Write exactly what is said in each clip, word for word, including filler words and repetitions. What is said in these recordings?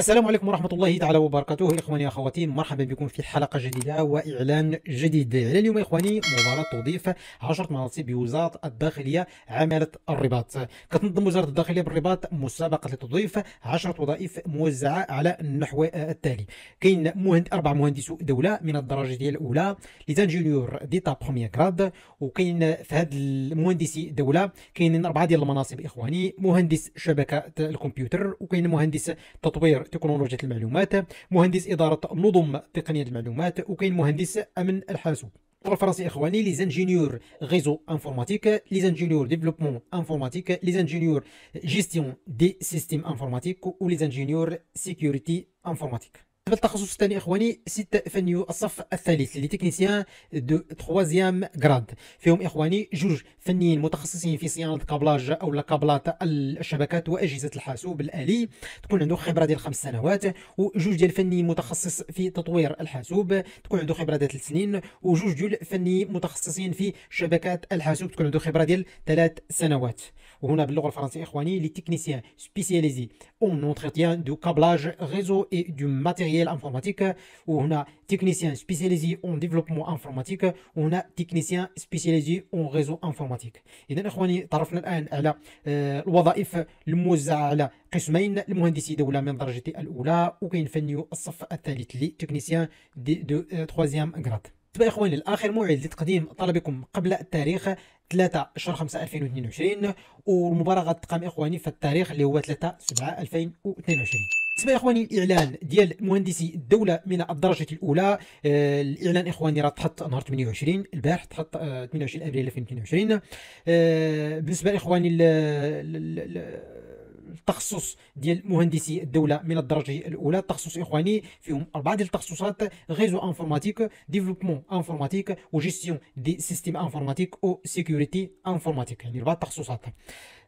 السلام عليكم ورحمة الله تعالى وبركاته. إخواني أخواتي، مرحبا بكم في حلقة جديدة وإعلان جديد. اليوم إخواني مباراة توظيف عشرة مناصب بوزارة الداخلية عمالة الرباط. كتنظم وزارة الداخلية بالرباط مسابقة لتوظيف عشرة وظائف موزعة على النحو التالي. كاين مهند أربع مهندسو دولة من الدرجة ديال الأولى ليزانجينيور ديتا بخوميان كراد، وكاين في هاد المهندسي دولة كاينين أربعة ديال المناصب إخواني: مهندس شبكة الكمبيوتر، وكاين مهندس تطوير تكنولوجيا المعلومات، مهندس إدارة نظم تقنية المعلومات، وكاين مهندس أمن الحاسوب. بالفرنسي اخواني: لي زانجينيور ريزو انفورماتيك، لي زانجينيور ديفلوبمون انفورماتيك، لي زانجينيور جيستيون دي سيستيم انفورماتيك، ولي زانجينيور سيكوريتي انفورماتيك. بالنسبه للتخصص الثاني اخواني، ست فنيو الصف الثالث لي تكنيسيان دو ثرويام غراد، فيهم اخواني جوج فنيين متخصصين في صيانه الكابلاج او الكابلات الشبكات واجهزه الحاسوب الالي، تكون عنده خبره ديال خمس سنوات، وجوج ديال الفنيين متخصص في تطوير الحاسوب تكون عنده خبره ديال ثلاث سنين، وجوج ديال الفنيين متخصصين في شبكات الحاسوب تكون عنده خبره ديال ثلاث سنوات. وهنا باللغه الفرنسيه اخواني: لي تكنيسيان سبيسياليزي اون اونتريتيان دو كابلاج ريزو اي دو ماتيريال انفورماتيك، وهنا تكنيسيان سبيسياليزي اون ديفلوبمون انفورماتيك، وهنا تكنيسيان سبيسياليزي اون ريزو انفورماتيك. اذا اخواني تعرفنا الان على الوظائف الموزعه على قسمين: المهندسي دوله من درجه الاولى، وكاين فني الصف الثالث لي تكنيسيان دي دو ثرويام غراد. بالنسبه اخواني للاخر موعد لتقديم طلبكم قبل التاريخ ثلاثة شهر خمسة ألفين واثنين وعشرين، والمباراه غتقام اخواني في التاريخ اللي هو ثلاثة سبعة ألفين واثنين وعشرين. بالنسبه اخواني الاعلان ديال مهندسي الدوله من الدرجه الاولى، آه الاعلان اخواني راه تحط نهار ثمانية وعشرين البارح، تحط آه ثمانية وعشرين ابريل ألفين واثنين وعشرين. آه بالنسبه اخواني ل ل ل التخصص ديال مهندسي الدوله من الدرجه الاولى، التخصص اخواني فيهم اربعه ديال التخصصات: ريزو انفورماتيك، ديفلوبمون انفورماتيك، وجيستيون دي سيستيم انفورماتيك، و سيكوريتي انفورماتيك، يعني اربعه التخصصات.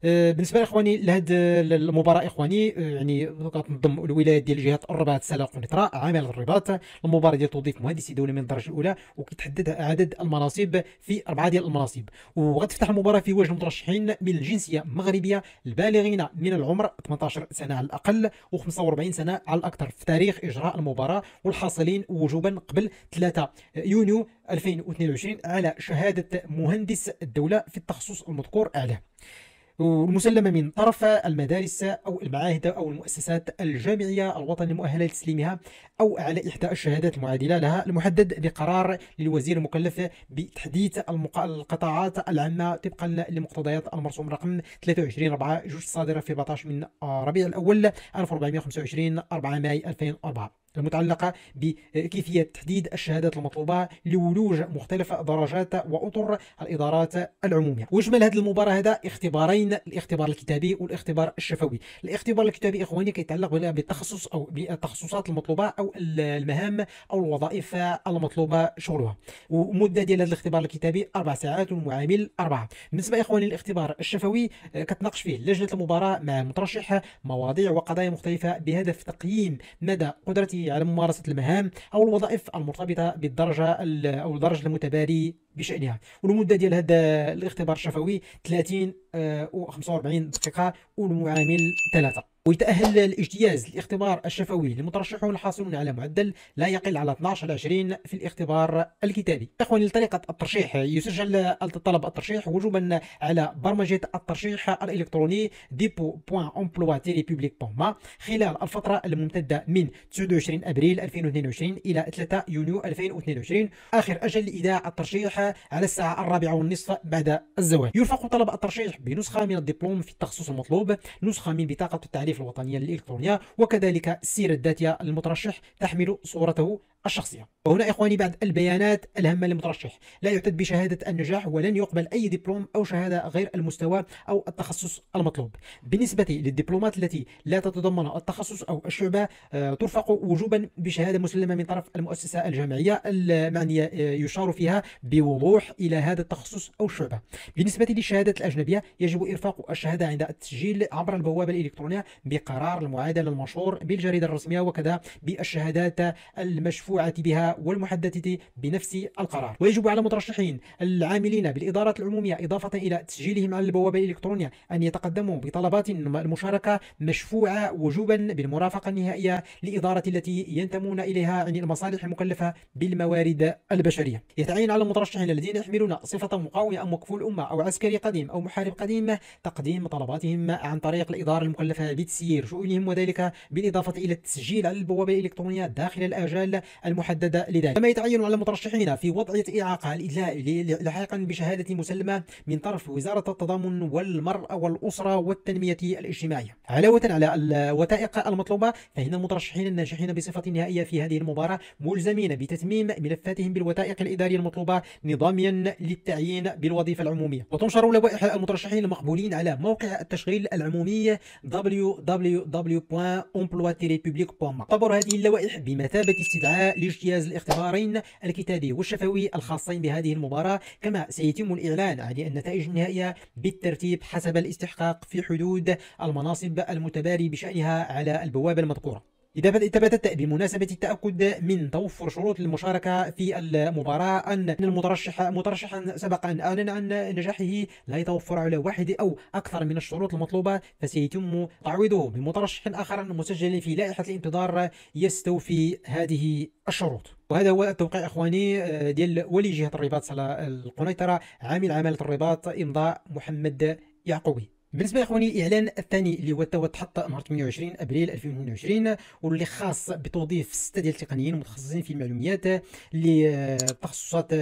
بالنسبه لاخواني لهاد المباراه اخواني، يعني كتنظم الولايات ديال جهات الرباط سلاق ونطراء عامل الرباط المباراه ديال توظيف مهندسي دوله من الدرجه الاولى، وكيتحدد عدد المناصب في اربعه ديال المناصب، وغتفتح المباراه في وجه المترشحين من الجنسيه المغربيه البالغين من العمر ثمانية عشر سنه على الاقل و خمسة وأربعين سنه على الاكثر في تاريخ اجراء المباراه، والحاصلين وجوبا قبل ثلاثة يونيو ألفين واثنين وعشرين على شهاده مهندس الدوله في التخصص المذكور اعلاه، والمسلمه من طرف المدارس او المعاهد او المؤسسات الجامعيه الوطنيه المؤهله لتسليمها، او على احدى الشهادات المعادله لها المحدد بقرار للوزير المكلف بتحديث القطاعات العامه طبقا لمقتضيات المرسوم رقم ثلاثة وعشرين أربعة الصادره في أربعة عشر من ربيع الاول ألف وأربعمائة وخمسة وعشرين أربعة ماي ألفين وأربعة المتعلقه بكيفيه تحديد الشهادات المطلوبه لولوج مختلف درجات واطر الادارات العموميه. ويشمل هذه المباراه هذا اختبارين: الاختبار الكتابي والاختبار الشفوي. الاختبار الكتابي اخواني كيتعلق بالتخصص او بالتخصصات المطلوبه او المهام او الوظائف المطلوبه شغلها، ومده ديال هذا الاختبار الكتابي اربع ساعات ومعامل اربعه. بالنسبه اخواني للاختبار الشفوي كتناقش فيه لجنه المباراه مع المترشح مواضيع وقضايا مختلفه بهدف تقييم مدى قدرته على ممارسه المهام او الوظائف المرتبطه بالدرجه او الدرجه المتباري بشأنها، والمده ديال هذا الاختبار الشفوي ثلاثين و خمسة وأربعين دقيقه والمعامل ثلاثه. ويتأهل الاجتياز الاختبار الشفوي للمترشحون الحاصلون على معدل لا يقل على اثني عشر على عشرين في الاختبار الكتابي. اخواني لطريقه الترشيح: يسجل طلب الترشيح وجوبا على برمجه الترشيح الالكتروني ديبو دوت امبلوا تيري بوبليك دوت ما خلال الفتره الممتده من تسعة وعشرين ابريل ألفين واثنين وعشرين الى ثلاثة يونيو ألفين واثنين وعشرين، اخر اجل لايداع الترشيح على الساعه الرابعه والنصف بعد الزوال. يرفق طلب الترشيح بنسخه من الدبلوم في التخصص المطلوب، نسخه من بطاقه التعريف الوطنية الإلكترونية، وكذلك السيرة الذاتية للمترشح تحمل صورته الشخصية. وهنا إخواني بعد البيانات الهامة للمترشح: لا يعتد بشهادة النجاح ولن يقبل أي دبلوم أو شهادة غير المستوى أو التخصص المطلوب. بالنسبة للدبلومات التي لا تتضمن التخصص أو الشعبة ترفق وجوبا بشهادة مسلمة من طرف المؤسسة الجامعية المعنية يشار فيها بوضوح إلى هذا التخصص أو الشعبة. بالنسبة للشهادات الأجنبية يجب إرفاق الشهادة عند التسجيل عبر البوابة الإلكترونية بقرار المعادلة المنشور بالجريدة الرسمية، وكذا بالشهادات المشفوة المدفوعة بها والمحددة بنفس القرار. ويجب على المترشحين العاملين بالإدارات العمومية إضافة إلى تسجيلهم على البوابة الإلكترونية أن يتقدموا بطلبات المشاركة مشفوعة وجوبا بالمرافقة النهائية للإدارة التي ينتمون إليها عن المصالح المكلفة بالموارد البشرية. يتعين على المترشحين الذين يحملون صفة مقاومة أو مكفول الأمة أو عسكري قديم أو محارب قديم تقديم طلباتهم عن طريق الإدارة المكلفة بتسيير شؤونهم، وذلك بالإضافة إلى التسجيل على البوابة الإلكترونية داخل الآجال المحددة لذلك. كما يتعين على المترشحين في وضعية إعاقة الإدلاء لاحقا بشهادة مسلمة من طرف وزارة التضامن والمرأة والأسرة والتنمية الاجتماعية. علاوة على الوثائق المطلوبة، فإن المترشحين الناجحين بصفة نهائية في هذه المباراة ملزمين بتتميم ملفاتهم بالوثائق الإدارية المطلوبة نظاميا للتعيين بالوظيفة العمومية. وتنشر لوائح المترشحين المقبولين على موقع التشغيل العمومي دبليو دبليو دبليو دوت emploi tiret public دوت com. تعتبر هذه اللوائح بمثابة استدعاء لاجتياز الاختبارين الكتابي والشفوي الخاصين بهذه المباراة، كما سيتم الإعلان عن النتائج النهائية بالترتيب حسب الاستحقاق في حدود المناصب المتباري بشأنها على البوابة المذكورة. إذا ثبتت بمناسبة التأكد من توفر شروط المشاركة في المباراة أن المترشح مترشحا سبق أن أعلن عن نجاحه لا يتوفر على واحد أو أكثر من الشروط المطلوبة، فسيتم تعويضه بمترشح آخر مسجل في لائحة الانتظار يستوفي هذه الشروط. وهذا هو التوقيع اخواني ديال ولي جهة الرباط صلاح القنيطرة، عامل عمالة الرباط، إمضاء محمد يعقوبي. بالنسبه يا اخواني الاعلان الثاني اللي هو توا تحط نهار ثمانية وعشرين ابريل ألفين وثمانية وعشرين، واللي خاص بتوظيف سته ديال التقنيين متخصصين في المعلومات اللي التخصصات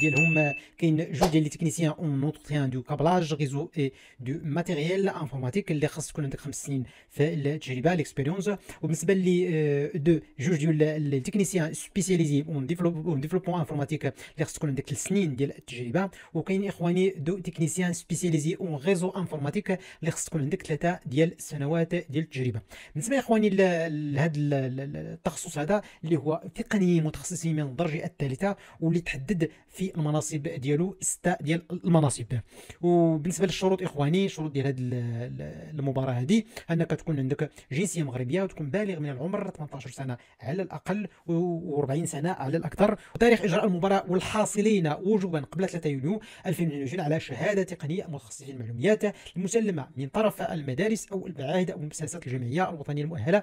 ديالهم كاين جوج ديال لي تكنيسيان اون اونتروتيان دو كابلاج ريزو اي دو ماتيريال انفورماتيك اللي خاص تكون عندك خمس سنين في التجربه ليكسبيريونس. وبالنسبه لي دو جوج ديال التكنيسيان سبيسياليزي اون ديفلوبمون ديفلوبمون انفورماتيك اللي خاص تكون عندك ثلاث سنين ديال التجربه. وكاين اخواني دو تكنيسيان سبيسياليزي اون ريزو انفورماتيك اللي خص تكون عندك ثلاثه ديال السنوات ديال التجربه. بالنسبه يا اخواني لهذا التخصص هذا اللي هو تقني متخصصين من الدرجه الثالثه واللي تحدد في المناصب ديالو سته ديال المناصب. وبالنسبه للشروط اخواني الشروط ديال هذه المباراه هذه انك تكون عندك جنسيه مغربيه وتكون بالغ من العمر ثمانية عشر سنه على الاقل و40 سنه على الاكثر، وتاريخ اجراء المباراه والحاصلين وجوبا قبل ثلاثة يونيو ألفين وعشرين على شهاده تقنيه متخصص في المعلومات المسلمة من طرف المدارس أو المعاهد أو المؤسسات الجامعية الوطنية المؤهلة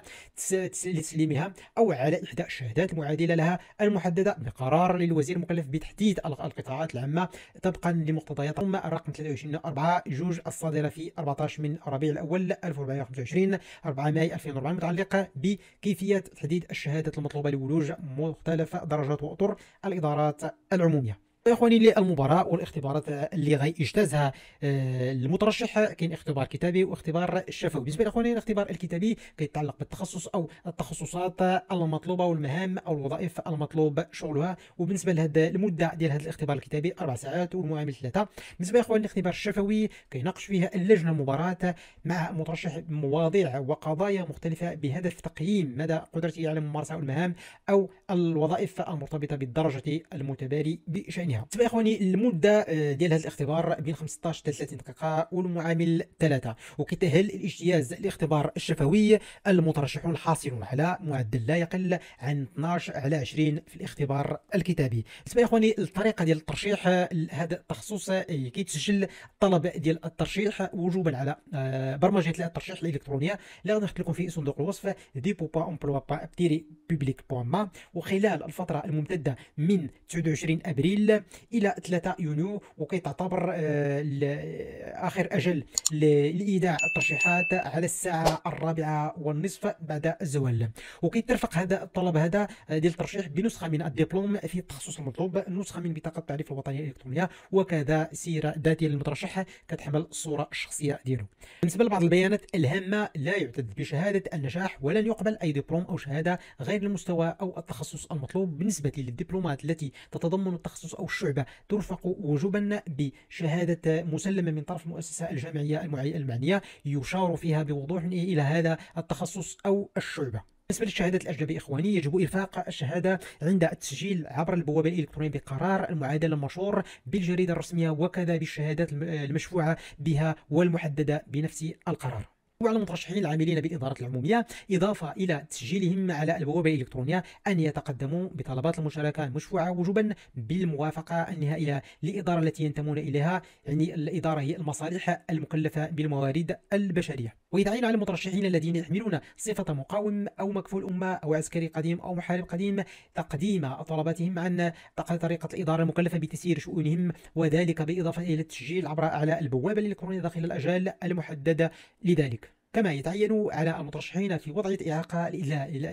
لتسليمها، أو على إحدى الشهادات المعادلة لها المحددة بقرار للوزير المكلف بتحديد القطاعات العامة طبقا لمقتضيات رقم ثلاثة وعشرين أربعة جوج الصادرة في أربعة عشر من ربيع الأول ألف وأربعمائة وخمسة وعشرين أربعة ماي ألفين وأربعة، متعلقة بكيفية تحديد الشهادات المطلوبة لولوج مختلف درجات وأطر الإدارات العمومية. يا اخواني المباراة والاختبارات اللي غيجتازها المترشح كاين اختبار كتابي واختبار شفوي. بالنسبه لاخواني الاختبار الكتابي كيتعلق بالتخصص او التخصصات المطلوبه والمهام او الوظائف المطلوب شغلها، وبالنسبه لهذا المده ديال هذا الاختبار الكتابي اربع ساعات والمعامل ثلاثه. بالنسبه يا اخواني الاختبار الشفوي كيناقش فيها اللجنه المباراة مع المترشح مواضيع وقضايا مختلفه بهدف تقييم مدى قدرته على ممارسه المهام او الوظائف المرتبطه بالدرجه المتباري بشأنها. بالنسبه يا اخواني المده ديال هذا الاختبار بين خمسطاش حتى ثلاثين دقيقه والمعامل ثلاثه. وكيتاهل الاجتياز الاختبار الشفوي المترشحون الحاصلون على معدل لا يقل عن اثناش على عشرين في الاختبار الكتابي. بالنسبه يا اخواني الطريقه ديال الترشيح لهذا التخصص كيتسجل الطلب ديال الترشيح وجوبا على برمجه الترشيح الالكترونيه اللي غنحط لكم في صندوق الوصف ديبو دوت امبلوا دوت public دوت ما، وخلال الفتره الممتده من تسعة وعشرين ابريل الى ثلاثة يونيو. وكيتعتبر اخر اجل لايداع الترشيحات على الساعه الرابعه والنصف بعد الزوال. وكيترفق هذا الطلب هذا ديال الترشيح بنسخه من الدبلوم في التخصص المطلوب، نسخه من بطاقه التعريف الوطنيه الالكترونيه، وكذا سيره ذاتيه للمترشح كتحمل الصوره الشخصيه ديالو. بالنسبه لبعض البيانات الهامه لا يعتد بشهاده النجاح ولن يقبل اي دبلوم او شهاده غير المستوى او التخصص المطلوب. بالنسبه للدبلومات التي تتضمن التخصص او الشعبة ترفق وجوبا بشهادة مسلمة من طرف المؤسسة الجامعية المعنية يشار فيها بوضوح إلى هذا التخصص أو الشعبة. بالنسبة للشهادات الأجنبية إخواني يجب إرفاق الشهادة عند التسجيل عبر البوابة الإلكترونية بقرار المعادلة المنشور بالجريدة الرسمية، وكذا بالشهادات المشفوعة بها والمحددة بنفس القرار. وعلى المترشحين العاملين بالإدارات العمومية إضافة إلى تسجيلهم على البوابة الإلكترونية أن يتقدموا بطلبات المشاركة المشفوعة وجوبا بالموافقة النهائية للإدارة التي ينتمون إليها، يعني الإدارة هي المصالح المكلفة بالموارد البشرية. ويتعين على المترشحين الذين يحملون صفة مقاوم أو مكفول أمة أو عسكري قديم أو محارب قديم تقديم طلباتهم عن طريقة الإدارة المكلفة بتسيير شؤونهم، وذلك بالإضافة إلى التسجيل عبر على البوابة الإلكترونية داخل الأجال المحددة لذلك. كما يتعين على المترشحين في وضعية إعاقة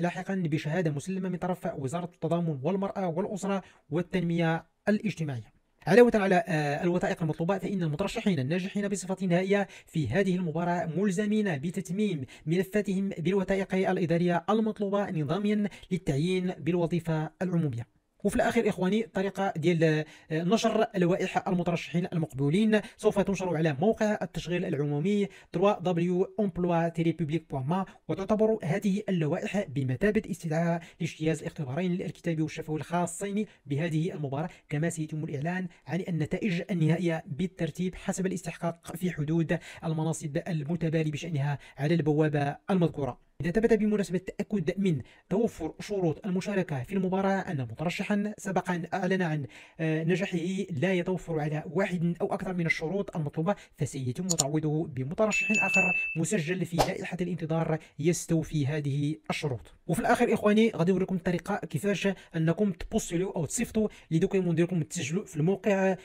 لاحقا بشهادة مسلمة من طرف وزارة التضامن والمرأة والأسرة والتنمية الاجتماعية. علاوة على الوثائق المطلوبة، فإن المترشحين الناجحين بصفة نهائية في هذه المباراة ملزمين بتتميم ملفاتهم بالوثائق الإدارية المطلوبة نظاميا للتعيين بالوظيفة العمومية. وفي الأخير إخواني، طريقة ديال نشر لوائح المترشحين المقبولين سوف تنشر على موقع التشغيل العمومي دبليو دبليو دبليو نقطة emploi tiret public نقطة com، وتعتبر هذه اللوائح بمثابة استدعاء لاجتياز اختبارين الكتابي والشفوي الخاصين بهذه المباراة، كما سيتم الإعلان عن النتائج النهائية بالترتيب حسب الاستحقاق في حدود المناصب المتبالي بشأنها على البوابة المذكورة. إذا ثبت بمناسبة التأكد من توفر شروط المشاركة في المباراة أن مترشحا سبقا أعلن عن نجاحه لا يتوفر على واحد أو أكثر من الشروط المطلوبة، فسيتم تعويضه بمترشح آخر مسجل في لائحة الانتظار يستوفي هذه الشروط. وفي الآخر إخواني، غادي نوريكم الطريقة كيفاش أنكم تبوصلوا أو تصيفطوا لدوكيمون ديالكم تسجلوا في الموقع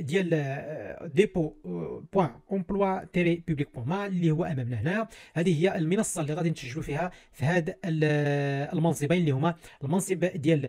ديال ديبو نقطة emploi tiret public نقطة com اللي هو أمامنا هنا. هذه هي المنصة اللي غادي نسجلوا فيها في هاد المنصبين اللي هما المنصب ديال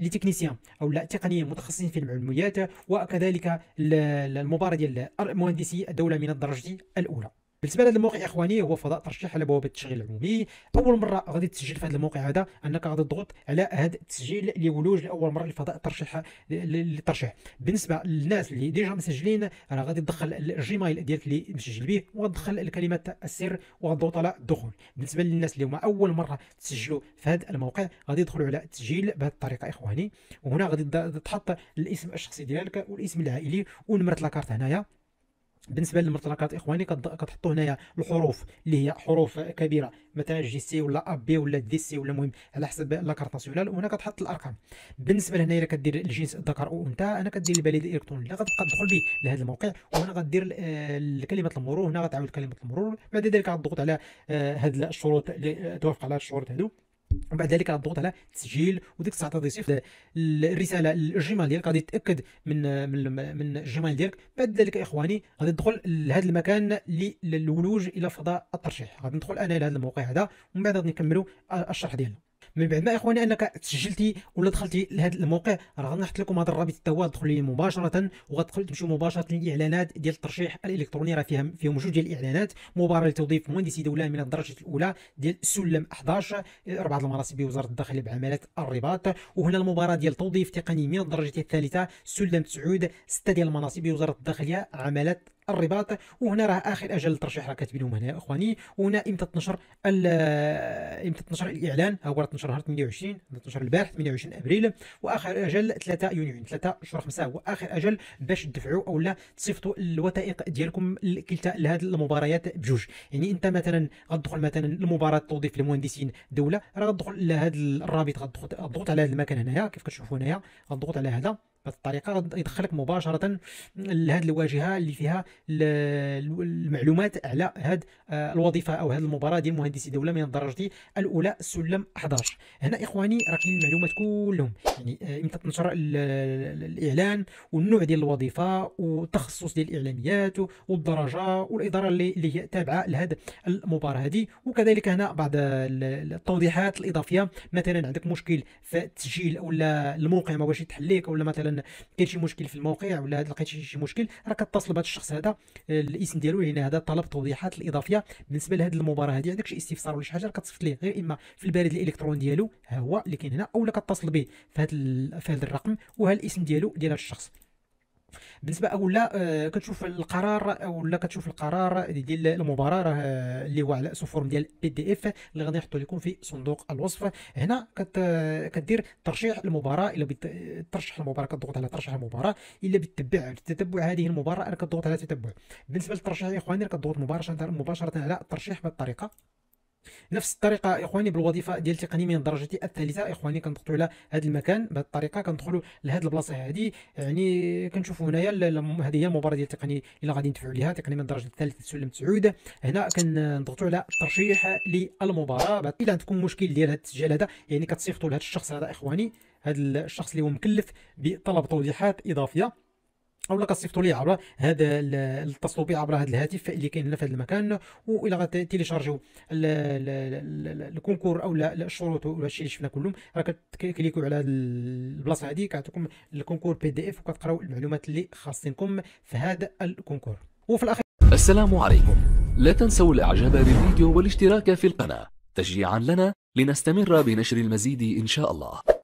لي تكنيسيان او لا تقنيين متخصصين في العلوميات، وكذلك المباراة ديال مهندسي الدولة من الدرجة الأولى. بالنسبه لهذا الموقع اخواني، هو فضاء ترشيح على بوابه التشغيل العمومي. اول مره غادي تسجل في هذا الموقع هذا انك غادي تضغط على هذا التسجيل لولوج لاول مره لفضاء الترشيح للترشيح. بالنسبه للناس اللي ديجا مسجلين، راه غادي تدخل الجيميل ديالك اللي مسجل به وتدخل الكلمه السر وتضغط على الدخول. بالنسبه للناس اللي هما اول مره تسجلوا في هذا الموقع، غادي يدخلوا على التسجيل بهذه الطريقه اخواني، وهنا غادي تحط الاسم الشخصي ديالك والاسم العائلي ونمره لاكارت هنايا. بالنسبه للمرتلقات اخواني، كتحطوا هنايا الحروف اللي هي حروف كبيره مثلا جي سي ولا اب بي ولا دي سي ولا المهم على حسب لاكارت ناسيونال، وهنا كتحط الارقام. بالنسبه لهنا الا كدير الجنس ذكر او انثى، انا كدير البريد الالكتروني اللي غتبقى تدخل به لهذا الموقع، وهنا غدير كلمه المرور، هنا غتعاود كلمه المرور، بعد ذلك غتضغط على هاد الشروط اللي توافق على الشروط هادو، وبعد ذلك غتضغط على تسجيل. وديك الساعه غادي يصيفط الرساله الجيميل ديالك، غادي تاكد من من من الجيميل ديالك. بعد ذلك اخواني غادي تدخل لهذا المكان للولوج الى فضاء الترشيح. غادي ندخل انا لهذا الموقع هذا ومن بعد غادي نكملوا الشرح ديالنا. من بعد ما اخواني انك تسجلتي ولا دخلتي لهذا الموقع، راه غنحط لكم هذا الرابط توا، تدخلوا ليه مباشره وغتدخل تمشيو مباشره للاعلانات ديال الترشيح الالكتروني. راه فيهم فيهم جوج ديال الاعلانات: مباراه لتوظيف مهندسي دوله من الدرجه الاولى ديال سلم احد عشر، اربعه المناصب بوزاره الداخليه بعملات الرباط، وهنا المباراه ديال توظيف تقني من الدرجه الثالثه سلم تسعود، سته ديال المناصب بوزاره الداخليه عملات الرباط. وهنا راه اخر اجل الترشيح راه كاتبينهم هنا اخواني، وهنا امتى تنشر امتى تنشر الاعلان، ها هو تنشر نهار ثمانية وعشرين، تنشر البارح ثمانية وعشرين ابريل، واخر اجل ثلاثة يونيو، ثلاثة شهر خمسة هو اخر اجل باش تدفعوا او لا تصيفطوا الوثائق ديالكم لكلتا لهاد المباريات بجوج. يعني انت مثلا غتدخل مثلا لمباراه توظيف المهندسين دوله، راه غتدخل لهذا الرابط، غتضغط على هذا المكان هنايا كيف كتشوفوا هنايا، غتضغط على هذا بهذه الطريقه غيدخلك مباشره لهذه الواجهه اللي فيها المعلومات على هذه الوظيفه او هذه المباراه ديال مهندسي دوله من الدرجه الاولى سلم احد عشر. هنا اخواني راه كاين المعلومات كلهم، يعني امتى تنشر الاعلان والنوع ديال الوظيفه والتخصص ديال الاعلاميات والدرجه والاداره اللي هي تابعه لهذه المباراه هذه. وكذلك هنا بعض التوضيحات الاضافيه، مثلا عندك مشكل في التسجيل ولا الموقع ما واش يتحل لك، ولا مثلا كاين شي مشكل في الموقع ولا لقيت شي مشكل، راه كتصل بهذا الشخص هذا، الاسم ديالو هنا هذا، طلب التوضيحات الاضافيه بالنسبه لهذه المباراه هذه. عندك شي استفسار ولا شي حاجه كتصيفط ليه غير اما في البريد الالكتروني ديالو ها هو اللي كاين هنا، اولا كتصل به في هذا في هذا الرقم وها الاسم ديالو ديال هذا الشخص. بالنسبه اولا آه كتشوف القرار اولا كتشوف القرار ديال المباراه راه اللي هو على سوفورم ديال بي دي اف اللي غادي نحطو لكم في صندوق الوصف. هنا كت كدير ترشيح المباراه، الا بغيت ترشح المباراه كتضغط على ترشيح المباراه، الا بالتبع تتبع هذه المباراه راه كتضغط على تتبع. بالنسبه للترشيح يا اخواني كتضغط مباشره مباشره على الترشيح بهذه الطريقه. نفس الطريقه يا اخواني بالوظيفه ديال تقني من درجه الثالثه يا اخواني كنضغطوا على هذا المكان بهذه الطريقه، كندخلوا لهذ البلاصه هذه، يعني كنشوفوا هنايا هذه هي المباراه ديال التقني اللي غادي ندفعوا ليها، تقني من درجه الثالثه سلم تسعود. هنا كنضغطوا على الترشيح للمباراه. الا عندكم مشكل ديال هذا التسجيل هذا يعني كتصيفطوا لهذا الشخص هذا اخواني، هذا الشخص اللي هو مكلف بطلب توضيحات اضافيه، اولا كتصيفطوا ليه عبر هذا اتصلوا بيه عبر هذا الهاتف اللي كاين هنا في هذا المكان. والى غاتيليشارجيو الكونكور او الشروط ولا الشيء اللي شفنا كلهم راه كتكليكوا على البلاصه هذه كيعطيكم الكونكور بي دي اف وكتقراو المعلومات اللي خاصينكم في هذا الكونكور. وفي الاخير السلام عليكم، لا تنسوا الاعجاب بالفيديو والاشتراك في القناه تشجيعا لنا لنستمر بنشر المزيد ان شاء الله.